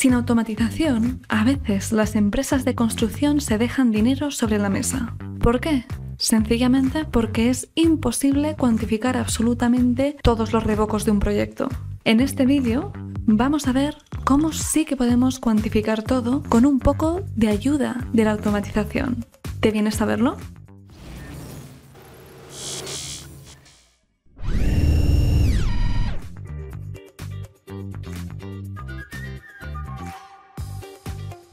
Sin automatización, a veces las empresas de construcción se dejan dinero sobre la mesa. ¿Por qué? Sencillamente porque es imposible cuantificar absolutamente todos los revocos de un proyecto. En este vídeo vamos a ver cómo sí que podemos cuantificar todo con un poco de ayuda de la automatización. ¿Te vienes a saberlo?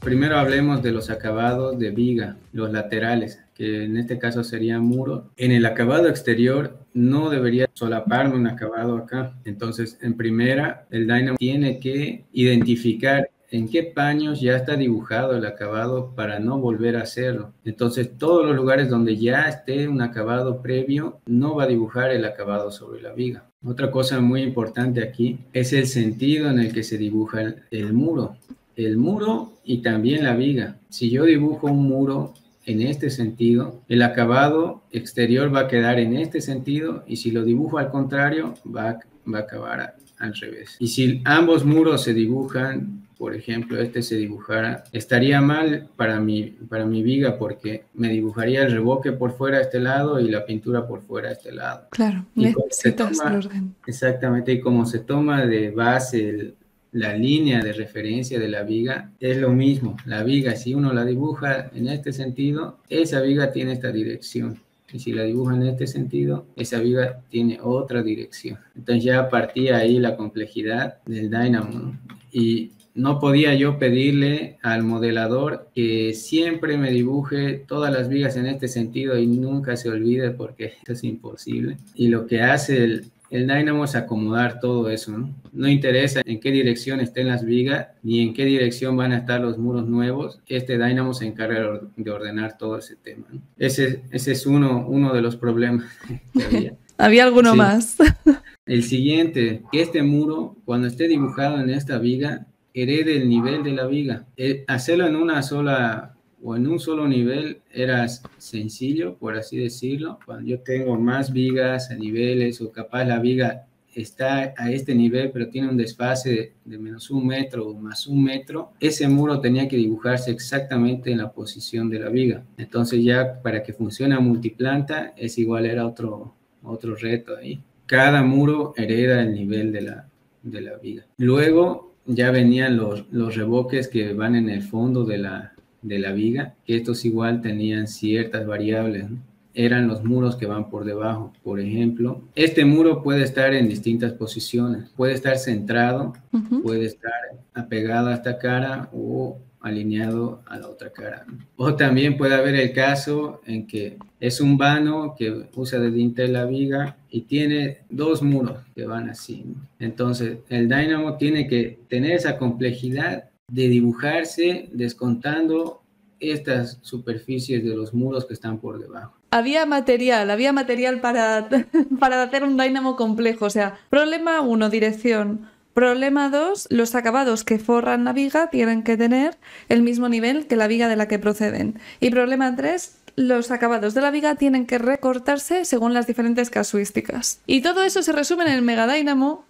Primero hablemos de los acabados de viga, los laterales, que en este caso sería muro. En el acabado exterior no debería solaparme un acabado acá. Entonces, en primera, el Dynamo tiene que identificar en qué paños ya está dibujado el acabado para no volver a hacerlo. Entonces, todos los lugares donde ya esté un acabado previo, no va a dibujar el acabado sobre la viga. Otra cosa muy importante aquí es el sentido en el que se dibuja el muro. El muro y también la viga. Si yo dibujo un muro en este sentido, el acabado exterior va a quedar en este sentido, y si lo dibujo al contrario, va a acabar al revés. Y si ambos muros se dibujan, por ejemplo, este se dibujara, estaría mal para mi viga, porque me dibujaría el revoque por fuera a este lado y la pintura por fuera a este lado. Claro, necesitas el orden. Exactamente, y como se toma de base la línea de referencia de la viga, es lo mismo. La viga, si uno la dibuja en este sentido, esa viga tiene esta dirección. Y si la dibuja en este sentido, esa viga tiene otra dirección. Entonces ya partía ahí la complejidad del Dynamo, ¿no? Y no podía yo pedirle al modelador que siempre me dibuje todas las vigas en este sentido y nunca se olvide, porque esto es imposible. Y lo que hace el Dynamo es acomodar todo eso, ¿no? No interesa en qué dirección estén las vigas ni en qué dirección van a estar los muros nuevos. Este Dynamo se encarga de ordenar todo ese tema, ¿no? Ese es uno de los problemas que había. Había alguno sí. Más. El siguiente, que este muro, cuando esté dibujado en esta viga, herede el nivel de la viga. Hacerlo en una sola o en un solo nivel era sencillo, por así decirlo. Cuando yo tengo más vigas a niveles, o capaz la viga está a este nivel pero tiene un desfase de -1 metro o +1 metro, ese muro tenía que dibujarse exactamente en la posición de la viga. Entonces ya para que funcione a multiplanta es igual, era otro reto ahí. Cada muro hereda el nivel de la viga. Luego ya venían los revoques que van en el fondo de la viga, que estos igual tenían ciertas variables, ¿no? Eran los muros que van por debajo. Por ejemplo, este muro puede estar en distintas posiciones, puede estar centrado, puede estar apegado a esta cara o alineado a la otra cara, ¿no? O también puede haber el caso en que es un vano que usa de dintel la viga y tiene dos muros que van así, ¿no? Entonces el Dynamo tiene que tener esa complejidad de dibujarse descontando estas superficies de los muros que están por debajo. Había material para hacer un Dynamo complejo. O sea, problema 1, dirección. Problema 2, los acabados que forran la viga tienen que tener el mismo nivel que la viga de la que proceden. Y problema 3, los acabados de la viga tienen que recortarse según las diferentes casuísticas. Y todo eso se resume en el Mega Dynamo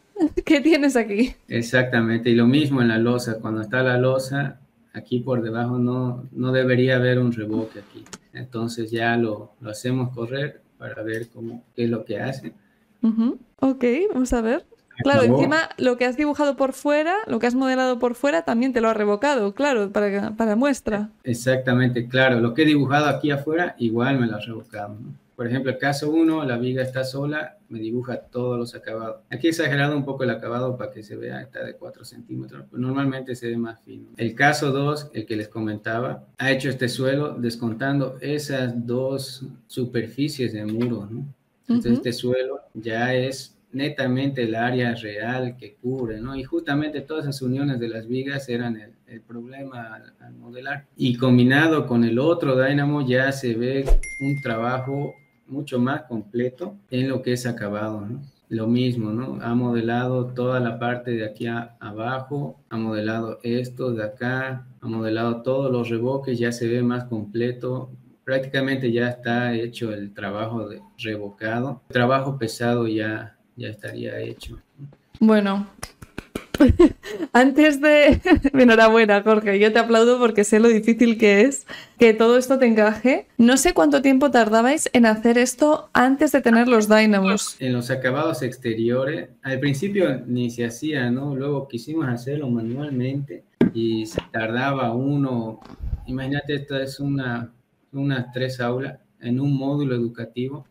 ¿Qué tienes aquí? Exactamente, y lo mismo en la losa. Cuando está la losa, aquí por debajo no debería haber un revoque aquí. Entonces ya lo hacemos correr para ver qué es lo que hace. Ok, vamos a ver. Claro, encima lo que has dibujado por fuera, lo que has modelado por fuera, también te lo ha revocado, claro, para muestra. Exactamente, claro. Lo que he dibujado aquí afuera, igual me lo ha revocado, ¿no? Por ejemplo, el caso 1, la viga está sola, me dibuja todos los acabados. Aquí he exagerado un poco el acabado para que se vea, está de 4 centímetros, pero normalmente se ve más fino. El caso 2, el que les comentaba, ha hecho este suelo descontando esas dos superficies de muro, ¿no? Entonces este suelo ya es netamente el área real que cubre, ¿no? Y justamente todas esas uniones de las vigas eran el problema al modelar. Y combinado con el otro Dynamo ya se ve un trabajo mucho más completo en lo que es acabado, ¿no? Lo mismo, ¿no? Ha modelado toda la parte de aquí abajo, ha modelado esto de acá, ha modelado todos los revoques, ya se ve más completo. Prácticamente ya está hecho el trabajo revocado. El trabajo pesado ya estaría hecho. Bueno, Antes de... Enhorabuena, Jorge, yo te aplaudo porque sé lo difícil que es que todo esto te encaje. No sé cuánto tiempo tardabais en hacer esto antes de tener los Dynamos. En los acabados exteriores, al principio ni se hacía, ¿no? Luego quisimos hacerlo manualmente y se tardaba uno... Imagínate, esta es unas 3 aulas en un módulo educativo.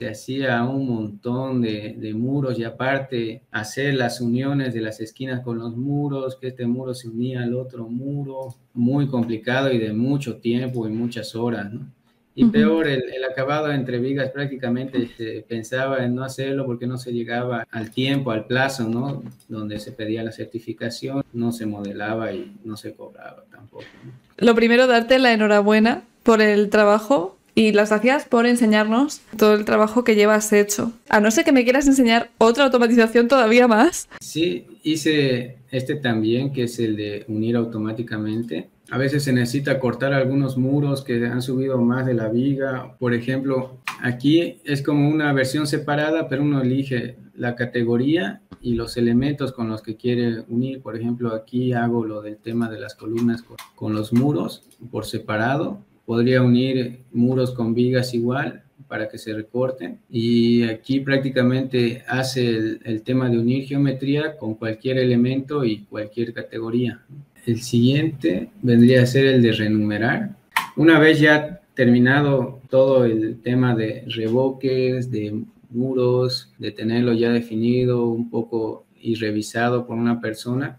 Se hacía un montón de muros y aparte hacer las uniones de las esquinas con los muros, que este muro se unía al otro muro, muy complicado y de mucho tiempo y muchas horas, ¿no? Y peor, el acabado entre vigas prácticamente se pensaba en no hacerlo porque no se llegaba al tiempo, al plazo, ¿no? Donde se pedía la certificación, no se modelaba y no se cobraba tampoco, ¿no? Lo primero, darte la enhorabuena por el trabajo y las gracias por enseñarnos todo el trabajo que llevas hecho. A no ser que me quieras enseñar otra automatización todavía más. Sí, hice este también, que es el de unir automáticamente. A veces se necesita cortar algunos muros que han subido más de la viga. Por ejemplo, aquí es como una versión separada, pero uno elige la categoría y los elementos con los que quiere unir. Por ejemplo, aquí hago lo del tema de las columnas con los muros por separado. Podría unir muros con vigas igual para que se recorten. Y aquí prácticamente hace el tema de unir geometría con cualquier elemento y cualquier categoría. El siguiente vendría a ser el de renumerar. Una vez ya terminado todo el tema de revoques, de muros, de tenerlo ya definido un poco y revisado por una persona,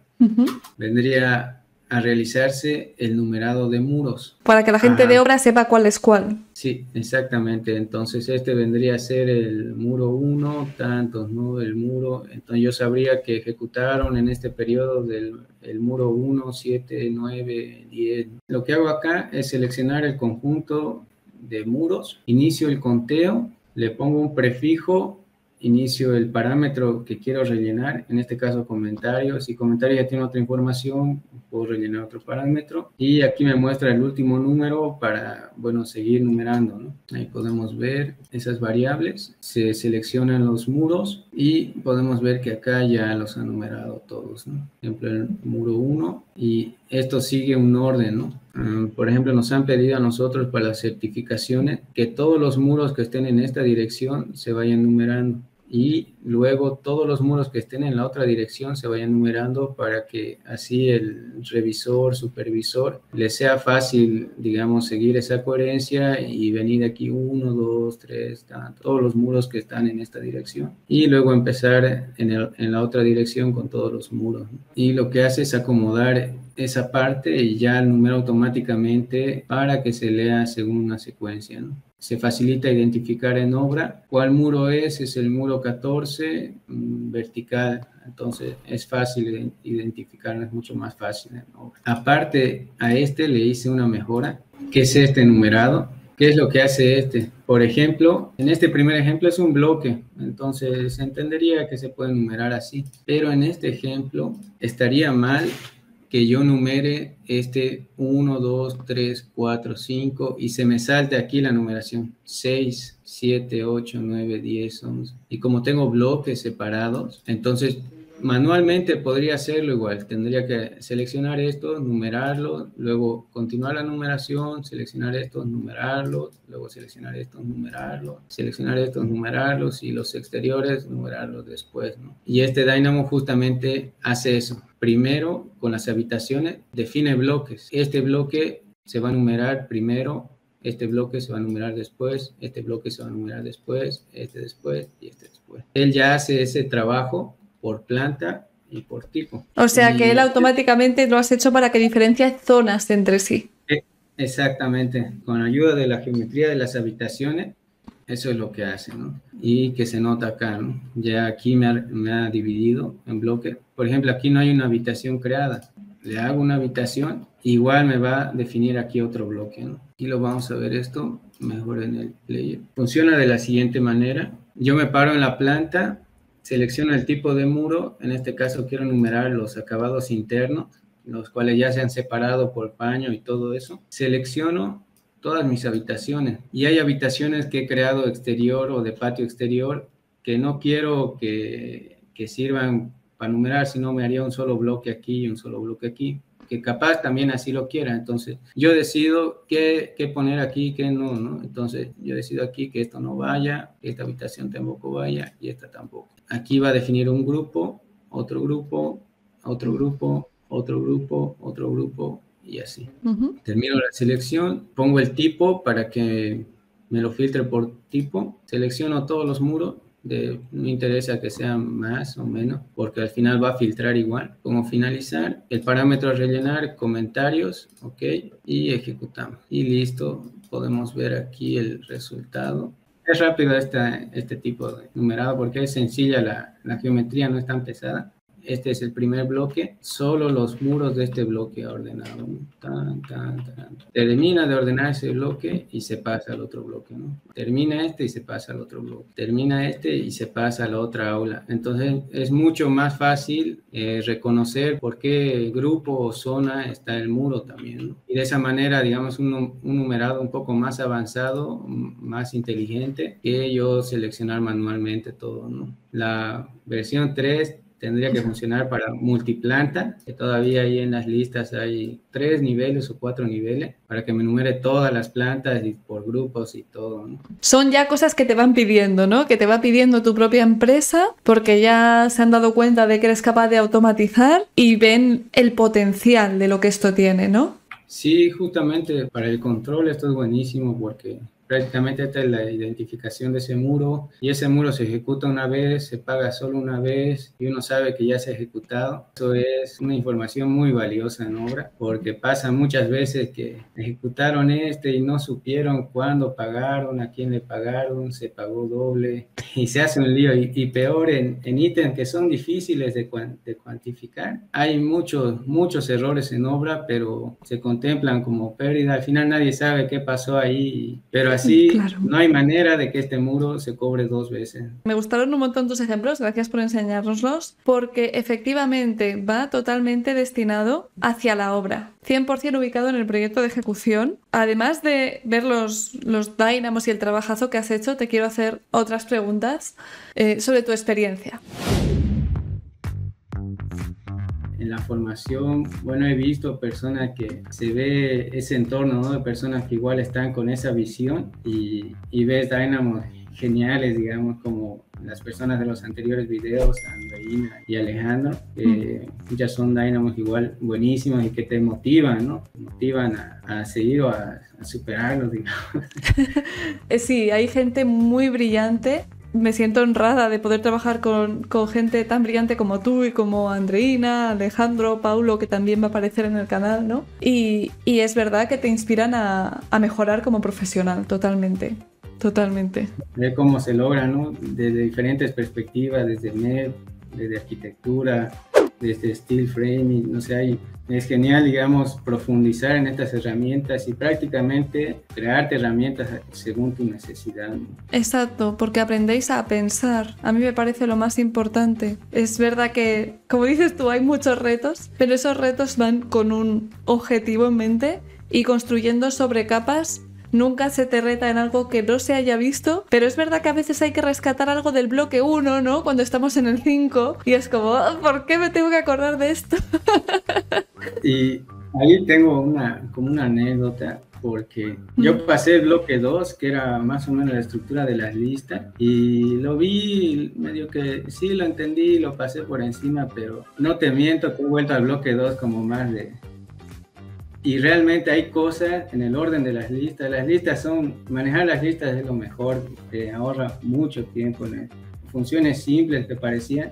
vendría a realizarse el numerado de muros. Para que la gente de obra sepa cuál es cuál. Sí, exactamente. Entonces este vendría a ser el muro 1, tantos, ¿no? El muro, entonces yo sabría que ejecutaron en este periodo del muro 1, 7, 9, 10. Lo que hago acá es seleccionar el conjunto de muros, inicio el conteo, le pongo un prefijo, inicio el parámetro que quiero rellenar, en este caso comentario. Si comentario ya tiene otra información, puedo rellenar otro parámetro. Y aquí me muestra el último número para, bueno, seguir numerando, ¿no? Ahí podemos ver esas variables. Se seleccionan los muros y podemos ver que acá ya los ha numerado todos, ¿no? Por ejemplo, el muro 1 y esto sigue un orden, ¿no? Por ejemplo, nos han pedido a nosotros para las certificaciones que todos los muros que estén en esta dirección se vayan numerando. Y luego todos los muros que estén en la otra dirección se vayan numerando para que así el revisor, supervisor, le sea fácil, digamos, seguir esa coherencia y venir aquí 1, 2, 3, todos los muros que están en esta dirección. Y luego empezar en la otra dirección con todos los muros, ¿no? Y lo que hace es acomodar esa parte y ya el número automáticamente para que se lea según una secuencia, ¿no? Se facilita identificar en obra cuál muro es el muro 14 vertical, entonces es fácil identificarlo, es mucho más fácil en obra. Aparte a este le hice una mejora, que es este numerado. ¿Qué es lo que hace este? Por ejemplo, en este primer ejemplo es un bloque, entonces se entendería que se puede numerar así, pero en este ejemplo estaría mal que yo numere este 1, 2, 3, 4, 5 y se me salte aquí la numeración 6, 7, 8, 9, 10, 11. Y como tengo bloques separados, entonces manualmente podría hacerlo igual. Tendría que seleccionar estos, numerarlos, luego continuar la numeración, seleccionar estos, numerarlos, luego seleccionar estos, numerarlos, seleccionar estos, numerarlos y los exteriores, numerarlos después, ¿no? Y este Dynamo justamente hace eso. Primero, con las habitaciones, define bloques. Este bloque se va a numerar primero, este bloque se va a numerar después, este bloque se va a numerar después, este después y este después. Él ya hace ese trabajo por planta y por tipo. O sea que él automáticamente lo has hecho para que diferencie zonas entre sí. Exactamente. Con ayuda de la geometría de las habitaciones, eso es lo que hace, ¿no? Y que se nota acá, ¿no? Ya aquí me ha dividido en bloques. Por ejemplo, aquí no hay una habitación creada. Le hago una habitación, igual me va a definir aquí otro bloque, ¿no? Aquí lo vamos a ver esto mejor en el player. Funciona de la siguiente manera. Yo me paro en la planta, selecciono el tipo de muro. En este caso quiero numerar los acabados internos, los cuales ya se han separado por paño y todo eso. Selecciono todas mis habitaciones. Y hay habitaciones que he creado exterior o de patio exterior que no quiero que sirvan para numerar, si no me haría un solo bloque aquí y un solo bloque aquí, que capaz también así lo quiera. Entonces yo decido qué poner aquí, qué no, ¿no? Entonces yo decido aquí que esto no vaya, que esta habitación tampoco vaya y esta tampoco. Aquí va a definir un grupo, otro grupo, otro grupo, otro grupo, otro grupo y así. Termino la selección, pongo el tipo para que me lo filtre por tipo, selecciono todos los muros. No interesa que sean más o menos, porque al final va a filtrar igual. Como finalizar, el parámetro a rellenar, comentarios, ok, y ejecutamos. Y listo, podemos ver aquí el resultado. Es rápido este tipo de numerado porque es sencilla la geometría, no es tan pesada. Este es el primer bloque, solo los muros de este bloque ordenado. Tan, tan, tan. Termina de ordenar ese bloque y se pasa al otro bloque, ¿no? Termina este y se pasa al otro bloque. Termina este y se pasa a la otra aula. Entonces es mucho más fácil reconocer por qué grupo o zona está el muro también, ¿no? Y de esa manera, digamos, un numerado un poco más avanzado, más inteligente, que yo seleccionar manualmente todo, ¿no? La versión 3 tendría que funcionar para multiplanta, que todavía ahí en las listas hay 3 niveles o 4 niveles, para que me numere todas las plantas y por grupos y todo, ¿no? Son ya cosas que te van pidiendo, ¿no? Que te va pidiendo tu propia empresa, porque ya se han dado cuenta de que eres capaz de automatizar y ven el potencial de lo que esto tiene, ¿no? Sí, justamente para el control esto es buenísimo porque prácticamente esta es la identificación de ese muro y ese muro se ejecuta una vez, se paga solo una vez y uno sabe que ya se ha ejecutado. Eso es una información muy valiosa en obra porque pasa muchas veces que ejecutaron y no supieron cuándo pagaron, a quién le pagaron, se pagó doble y se hace un lío. Y peor en ítems que son difíciles de cuantificar. Hay muchos errores en obra, pero se contemplan como pérdida. Al final nadie sabe qué pasó ahí, pero así, claro, no hay manera de que este muro se cobre 2 veces. Me gustaron un montón tus ejemplos, gracias por enseñárnoslos, porque efectivamente va totalmente destinado hacia la obra, 100% ubicado en el proyecto de ejecución. Además de ver los dynamos y el trabajazo que has hecho, te quiero hacer otras preguntas sobre tu experiencia. En la formación, bueno, he visto personas que se ve ese entorno, ¿no? De personas que igual están con esa visión y ves Dynamo geniales, digamos, como las personas de los anteriores videos, Andreina y Alejandro, muchas son Dynamos igual buenísimos y que te motivan, ¿no? Te motivan a seguir o a superarlos, digamos. Sí, hay gente muy brillante. Me siento honrada de poder trabajar con gente tan brillante como tú y como Andreina, Alejandro, Paulo, que también va a aparecer en el canal, ¿no? Y es verdad que te inspiran a mejorar como profesional, totalmente. Totalmente. Ver cómo se logra, ¿no? Desde diferentes perspectivas, desde MEP, desde arquitectura, desde Steel Framing, no sé, es genial, digamos, profundizar en estas herramientas y prácticamente crearte herramientas según tu necesidad. Exacto, porque aprendéis a pensar. A mí me parece lo más importante. Es verdad que, como dices tú, hay muchos retos, pero esos retos van con un objetivo en mente y construyendo sobre capas. Nunca se te reta en algo que no se haya visto, pero es verdad que a veces hay que rescatar algo del bloque 1, ¿no? Cuando estamos en el 5 y es como, ¿por qué me tengo que acordar de esto? Y ahí tengo como una anécdota, porque yo pasé el bloque 2, que era más o menos la estructura de las listas, y lo vi, medio que sí lo entendí, lo pasé por encima, pero no te miento que he vuelto al bloque 2 como más de... Y realmente hay cosas en el orden de las listas. Las listas son, manejar las listas es lo mejor, te ahorra mucho tiempo. Funciones simples que parecían,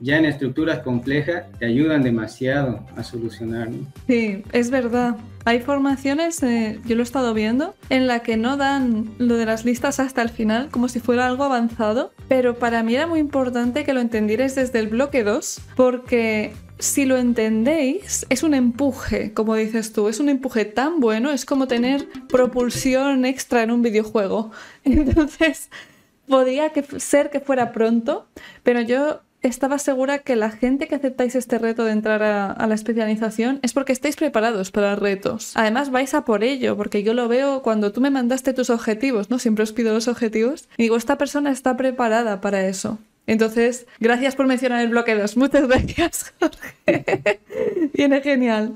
ya en estructuras complejas, te ayudan demasiado a solucionar, ¿no? Sí, es verdad. Hay formaciones, yo lo he estado viendo, en la que no dan lo de las listas hasta el final, como si fuera algo avanzado, pero para mí era muy importante que lo entendierais desde el bloque 2, porque si lo entendéis, es un empuje, como dices tú, es un empuje tan bueno, es como tener propulsión extra en un videojuego. Entonces, podría ser que fuera pronto, pero yo estaba segura que la gente que aceptáis este reto de entrar a la especialización es porque estáis preparados para retos. Además vais a por ello, porque yo lo veo cuando tú me mandaste tus objetivos, ¿no? Siempre os pido los objetivos. Y digo, esta persona está preparada para eso. Entonces, gracias por mencionar el bloque 2. Muchas gracias, Jorge. Viene genial.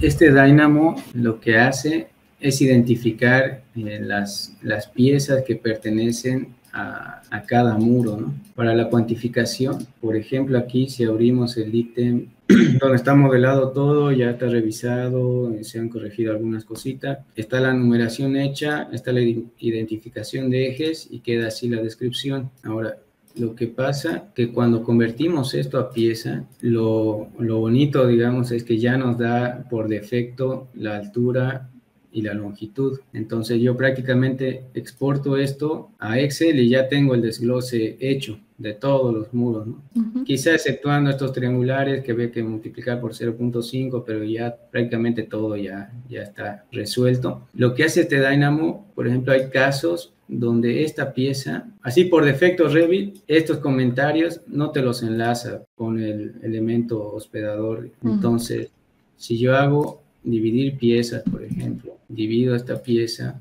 Este Dynamo lo que hace es identificar las piezas que pertenecen a cada muro, ¿no? Para la cuantificación, por ejemplo, aquí si abrimos el ítem donde está modelado todo, ya está revisado, se han corregido algunas cositas, está la numeración hecha, está la identificación de ejes y queda así la descripción. Ahora, lo que pasa que cuando convertimos esto a pieza, lo bonito, digamos, es que ya nos da por defecto la altura y la longitud. Entonces yo prácticamente exporto esto a Excel y ya tengo el desglose hecho de todos los muros, ¿no? Quizá exceptuando estos triangulares que había que multiplicar por 0.5, pero ya prácticamente todo ya está resuelto. Lo que hace este Dynamo, por ejemplo, hay casos donde esta pieza, así por defecto Revit, estos comentarios no te los enlaza con el elemento hospedador. Entonces, si yo hago dividir piezas, por ejemplo, divido esta pieza,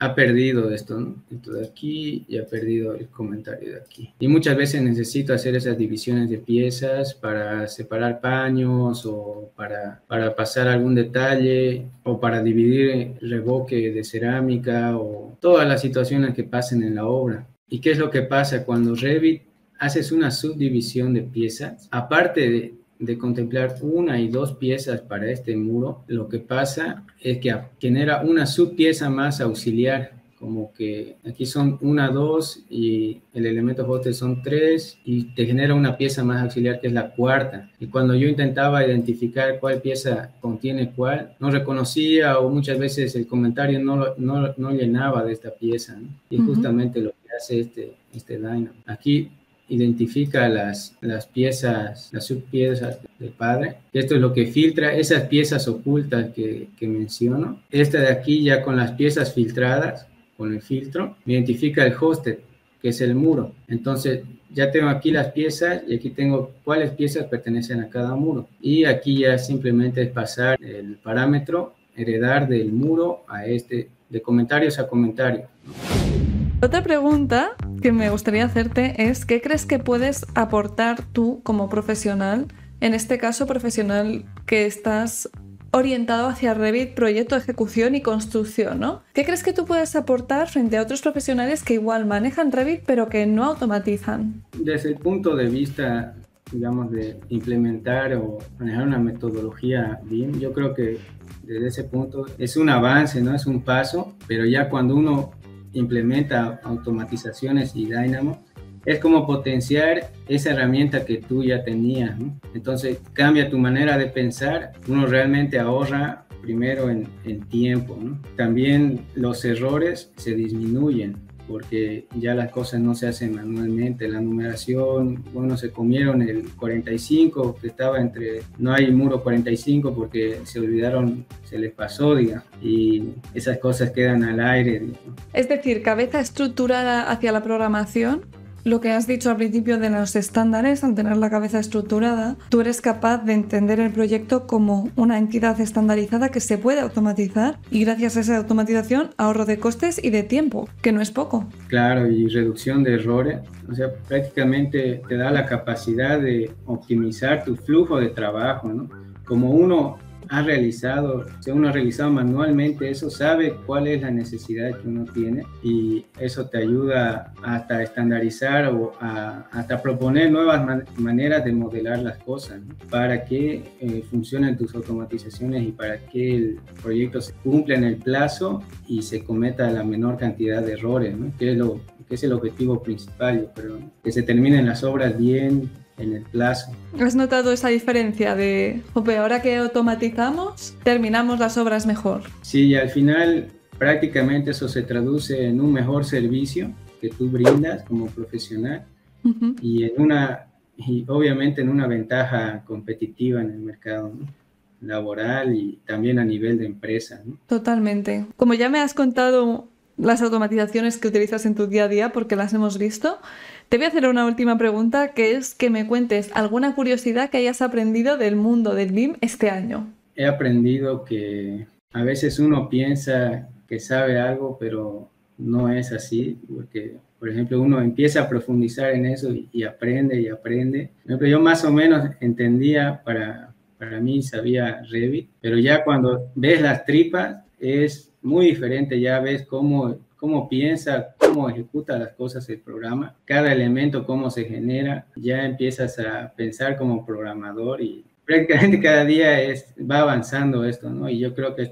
ha perdido esto, ¿no? Esto de aquí, y ha perdido el comentario de aquí. Y muchas veces necesito hacer esas divisiones de piezas para separar paños o para pasar algún detalle o para dividir revoque de cerámica o todas las situaciones que pasen en la obra. ¿Y qué es lo que pasa cuando Revit haces una subdivisión de piezas? Aparte de contemplar una y dos piezas para este muro, lo que pasa es que genera una subpieza más auxiliar, como que aquí son 1, 2 y el elemento host son 3 y te genera una pieza más auxiliar que es la cuarta. Y cuando yo intentaba identificar cuál pieza contiene cuál, no reconocía o muchas veces el comentario no llenaba de esta pieza, ¿no? Y es justamente lo que hace este Dynamo. Aquí identifica las piezas, las subpiezas del padre. Esto es lo que filtra esas piezas ocultas que menciono. Esta de aquí ya con las piezas filtradas, con el filtro, identifica el hosted, que es el muro. Entonces ya tengo aquí las piezas y aquí tengo cuáles piezas pertenecen a cada muro. Y aquí ya simplemente es pasar el parámetro, heredar del muro a este, de comentarios a comentario. Otra pregunta que me gustaría hacerte es ¿qué crees que puedes aportar tú como profesional? En este caso, profesional que estás orientado hacia Revit, proyecto, ejecución y construcción, ¿no? ¿Qué crees que tú puedes aportar frente a otros profesionales que igual manejan Revit pero que no automatizan? Desde el punto de vista, digamos, de implementar o manejar una metodología BIM, yo creo que desde ese punto es un avance, ¿no? Es un paso, pero ya cuando uno implementa automatizaciones y Dynamo, es como potenciar esa herramienta que tú ya tenías, ¿no? Entonces cambia tu manera de pensar, uno realmente ahorra primero en tiempo, ¿no? También los errores se disminuyen porque ya las cosas no se hacen manualmente, la numeración, bueno, se comieron el 45 que estaba entre, no hay muro 45 porque se olvidaron, se les pasó, digamos, y esas cosas quedan al aire, digamos. Es decir, cabeza estructurada hacia la programación, lo que has dicho al principio de los estándares, al tener la cabeza estructurada, tú eres capaz de entender el proyecto como una entidad estandarizada que se puede automatizar y gracias a esa automatización ahorro de costes y de tiempo, que no es poco. Claro, y reducción de errores, o sea, prácticamente te da la capacidad de optimizar tu flujo de trabajo, ¿no? Como uno ha realizado, si uno ha realizado manualmente eso, sabe cuál es la necesidad que uno tiene y eso te ayuda hasta estandarizar o hasta proponer nuevas maneras de modelar las cosas, ¿no? Para que funcionen tus automatizaciones y para que el proyecto se cumpla en el plazo y se cometa la menor cantidad de errores, ¿no? que es el objetivo principal, yo creo, ¿no? Que se terminen las obras bien, en el plazo. ¿Has notado esa diferencia de, jope, ahora que automatizamos, terminamos las obras mejor? Sí, y al final prácticamente eso se traduce en un mejor servicio que tú brindas como profesional y obviamente en una ventaja competitiva en el mercado, ¿no? Laboral y también a nivel de empresa, ¿no? Totalmente. Como ya me has contado las automatizaciones que utilizas en tu día a día porque las hemos visto, te voy a hacer una última pregunta, que es que me cuentes alguna curiosidad que hayas aprendido del mundo del BIM este año. He aprendido que a veces uno piensa que sabe algo, pero no es así, porque por ejemplo, uno empieza a profundizar en eso y aprende y aprende. Por ejemplo, yo más o menos entendía, para mí sabía Revit, pero ya cuando ves las tripas es muy diferente, ya ves cómo piensa, cómo ejecuta las cosas el programa, cada elemento, cómo se genera, ya empiezas a pensar como programador y prácticamente cada día va avanzando esto, ¿no? Y yo creo que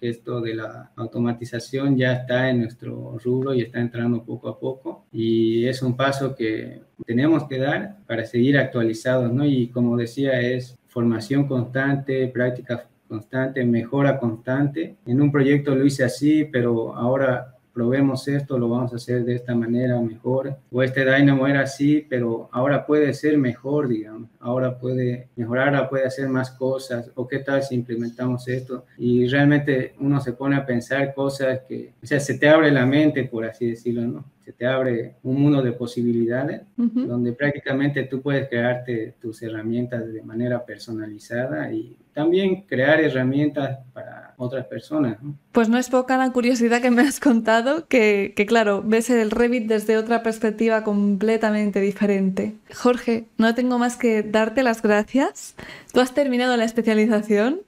esto de la automatización ya está en nuestro rubro y está entrando poco a poco y es un paso que tenemos que dar para seguir actualizados, ¿no? Y como decía, es formación constante, práctica constante, mejora constante. En un proyecto lo hice así, pero ahora probemos esto, lo vamos a hacer de esta manera mejor. O este Dynamo era así, pero ahora puede ser mejor, digamos. Ahora puede mejorar, ahora puede hacer más cosas. O qué tal si implementamos esto. Y realmente uno se pone a pensar cosas que, o sea, se te abre la mente, por así decirlo, ¿no? Se te abre un mundo de posibilidades, uh-huh, donde prácticamente tú puedes crearte tus herramientas de manera personalizada y también crear herramientas para otras personas, ¿no? Pues no es poca la curiosidad que me has contado, que claro, ves el Revit desde otra perspectiva completamente diferente. Jorge, no tengo más que darte las gracias. Tú has terminado la especialización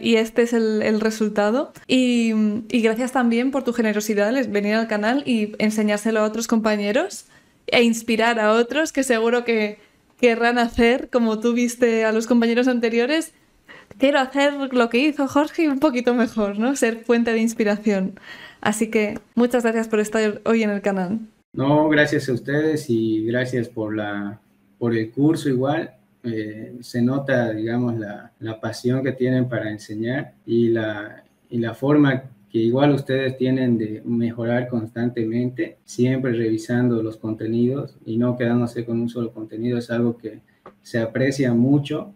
y este es el resultado. Y gracias también por tu generosidad, venir al canal y enseñárselo a otros compañeros e inspirar a otros que seguro que querrán hacer, como tú viste a los compañeros anteriores, quiero hacer lo que hizo Jorge un poquito mejor, ¿no? Ser fuente de inspiración. Así que muchas gracias por estar hoy en el canal. No, gracias a ustedes y gracias por el curso igual. Se nota, digamos, la pasión que tienen para enseñar y la forma que igual ustedes tienen de mejorar constantemente, siempre revisando los contenidos y no quedándose con un solo contenido. Es algo que se aprecia mucho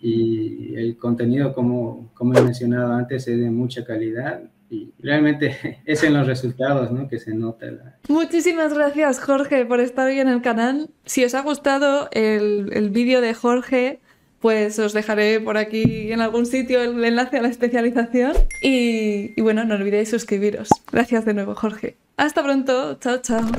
y el contenido, como he mencionado antes, es de mucha calidad. Y realmente es en los resultados, ¿no?, que se nota. Muchísimas gracias, Jorge, por estar hoy en el canal. Si os ha gustado el vídeo de Jorge, pues os dejaré por aquí en algún sitio el enlace a la especialización. Y bueno, no olvidéis suscribiros. Gracias de nuevo, Jorge. Hasta pronto. Chao, chao.